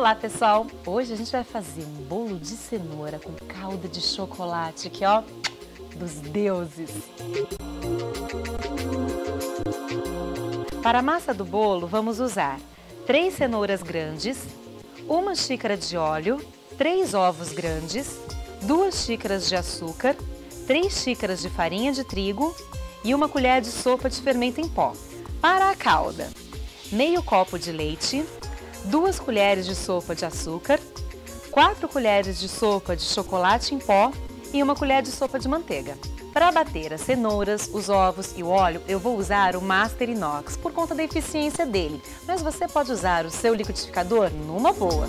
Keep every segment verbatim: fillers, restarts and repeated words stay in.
Olá pessoal, hoje a gente vai fazer um bolo de cenoura com calda de chocolate, que ó, dos deuses! Para a massa do bolo vamos usar três cenouras grandes, uma xícara de óleo, três ovos grandes, duas xícaras de açúcar, três xícaras de farinha de trigo e uma colher de sopa de fermento em pó. Para a calda, meio copo de leite, duas colheres de sopa de açúcar, quatro colheres de sopa de chocolate em pó e uma colher de sopa de manteiga. Para bater as cenouras, os ovos e o óleo, eu vou usar o Master Inox por conta da eficiência dele, mas você pode usar o seu liquidificador numa boa.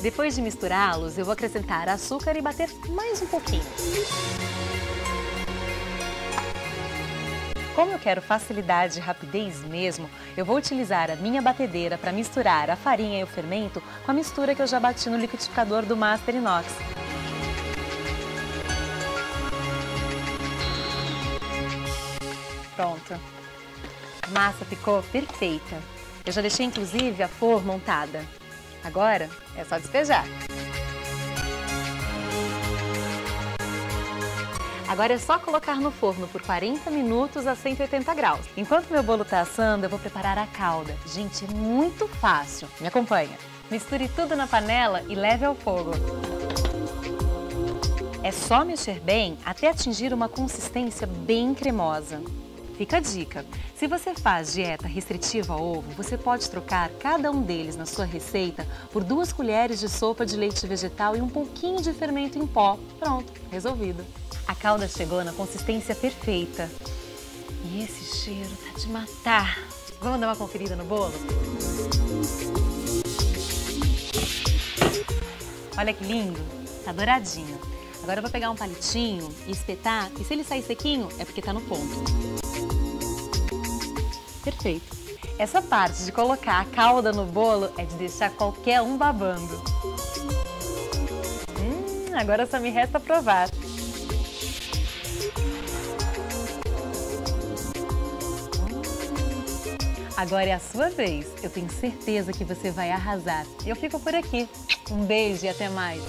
Depois de misturá-los, eu vou acrescentar açúcar e bater mais um pouquinho. Como eu quero facilidade e rapidez mesmo, eu vou utilizar a minha batedeira para misturar a farinha e o fermento com a mistura que eu já bati no liquidificador do Master Inox. Pronto! A massa ficou perfeita. Eu já deixei inclusive a flor montada. Agora é só despejar. Agora é só colocar no forno por quarenta minutos a cento e oitenta graus. Enquanto meu bolo está assando, eu vou preparar a calda. Gente, é muito fácil. Me acompanha. Misture tudo na panela e leve ao fogo. É só mexer bem até atingir uma consistência bem cremosa. Fica a dica, se você faz dieta restritiva a ovo, você pode trocar cada um deles na sua receita por duas colheres de sopa de leite vegetal e um pouquinho de fermento em pó. Pronto, resolvido. A calda chegou na consistência perfeita. E esse cheiro tá de matar. Vamos dar uma conferida no bolo? Olha que lindo, tá douradinho. Agora eu vou pegar um palitinho e espetar, e se ele sair sequinho é porque tá no ponto. Perfeito! Essa parte de colocar a calda no bolo é de deixar qualquer um babando. Hum, agora só me resta provar. Agora é a sua vez. Eu tenho certeza que você vai arrasar. Eu fico por aqui. Um beijo e até mais!